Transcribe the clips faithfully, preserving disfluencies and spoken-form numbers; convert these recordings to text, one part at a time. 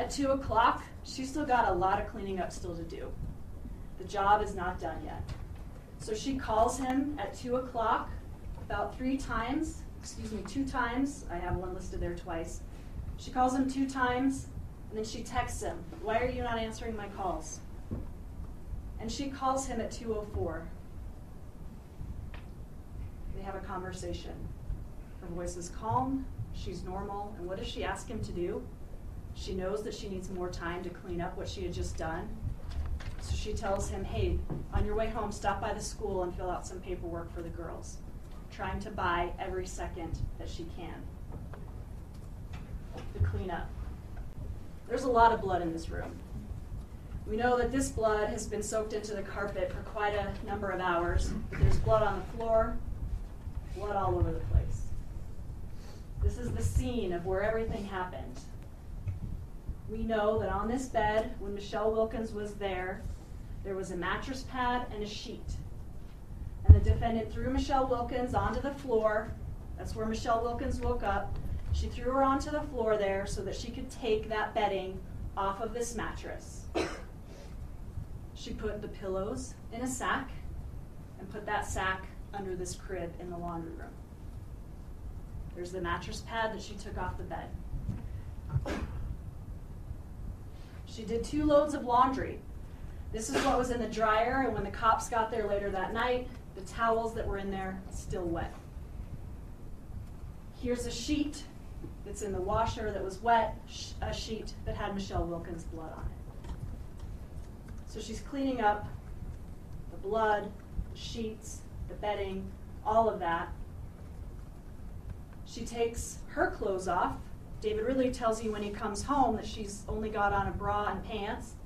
At two o'clock, she's still got a lot of cleaning up still to do. The job is not done yet. So she calls him at two o'clock about three times, excuse me, two times. I have one listed there twice. She calls him two times, and then she texts him, "Why are you not answering my calls?" And she calls him at two oh four. They have a conversation. Her voice is calm, she's normal, and what does she ask him to do? She knows that she needs more time to clean up what she had just done. So she tells him, "Hey, on your way home, stop by the school and fill out some paperwork for the girls," trying to buy every second that she can. The cleanup. There's a lot of blood in this room. We know that this blood has been soaked into the carpet for quite a number of hours. There's blood on the floor, blood all over the place. This is the scene of where everything happened. We know that on this bed, when Michelle Wilkins was there, there was a mattress pad and a sheet. And the defendant threw Michelle Wilkins onto the floor. That's where Michelle Wilkins woke up. She threw her onto the floor there so that she could take that bedding off of this mattress. She put the pillows in a sack and put that sack under this crib in the laundry room. There's the mattress pad that she took off the bed. She did two loads of laundry. This is what was in the dryer, and when the cops got there later that night, the towels that were in there still wet. Here's a sheet that's in the washer that was wet, a sheet that had Michelle Wilkins' blood on it. So she's cleaning up the blood, the sheets, the bedding, all of that. She takes her clothes off. David Ridley tells you when he comes home that she's only got on a bra and pants.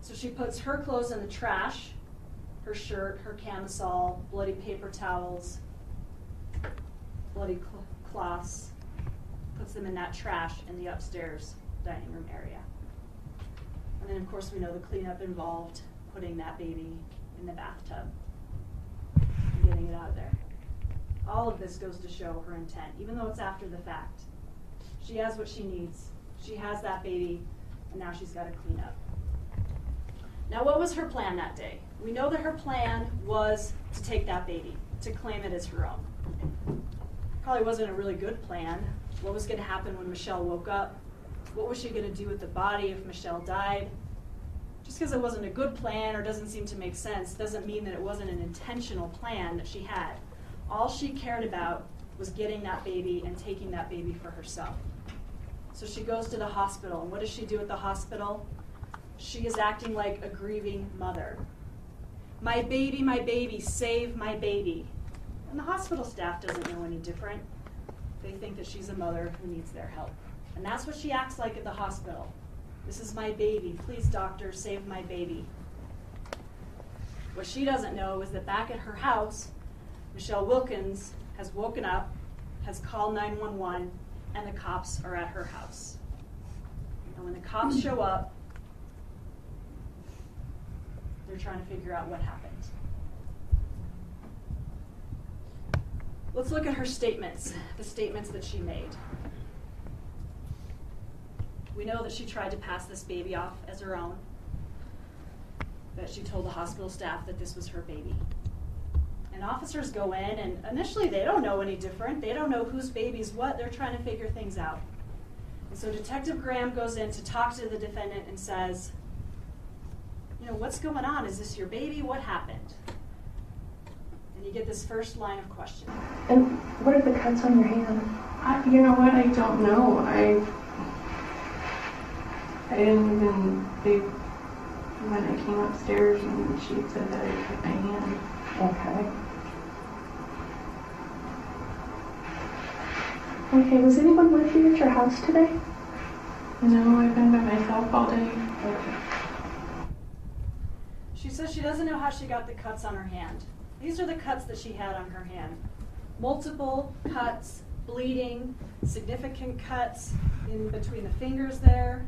So she puts her clothes in the trash, her shirt, her camisole, bloody paper towels, bloody cl- cloths, puts them in that trash in the upstairs dining room area. And then of course we know the cleanup involved putting that baby in the bathtub and getting it out of there. All of this goes to show her intent, even though it's after the fact. She has what she needs. She has that baby, and now she's got to clean up. Now, what was her plan that day? We know that her plan was to take that baby, to claim it as her own. Probably wasn't a really good plan. What was going to happen when Michelle woke up? What was she going to do with the body if Michelle died? Just because it wasn't a good plan or doesn't seem to make sense doesn't mean that it wasn't an intentional plan that she had. All she cared about was getting that baby and taking that baby for herself. So she goes to the hospital, and what does she do at the hospital? She is acting like a grieving mother. "My baby, my baby, save my baby." And the hospital staff doesn't know any different. They think that she's a mother who needs their help. And that's what she acts like at the hospital. "This is my baby, please doctor, save my baby." What she doesn't know is that back at her house, Michelle Wilkins has woken up, has called nine one one, and the cops are at her house. And when the cops show up, they're trying to figure out what happened. Let's look at her statements, the statements that she made. We know that she tried to pass this baby off as her own, that she told the hospital staff that this was her baby. And officers go in, and initially they don't know any different. They don't know whose baby's what. They're trying to figure things out. And so Detective Graham goes in to talk to the defendant and says, "You know, what's going on? Is this your baby? What happened?" And you get this first line of questioning. "And what are the cuts on your hand?" I, you know what? I don't know. I I didn't even think when I came upstairs and she said that I cut my hand. Okay. Okay, was anyone with you at your house today? No, I've been by myself all day. Okay. She says she doesn't know how she got the cuts on her hand. These are the cuts that she had on her hand. Multiple cuts, bleeding, significant cuts in between the fingers there.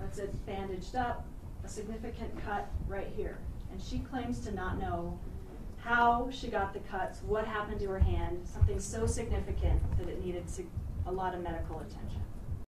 That's it, bandaged up. A significant cut right here. And she claims to not know how she got the cuts, what happened to her hand, something so significant that it needed a lot of medical attention.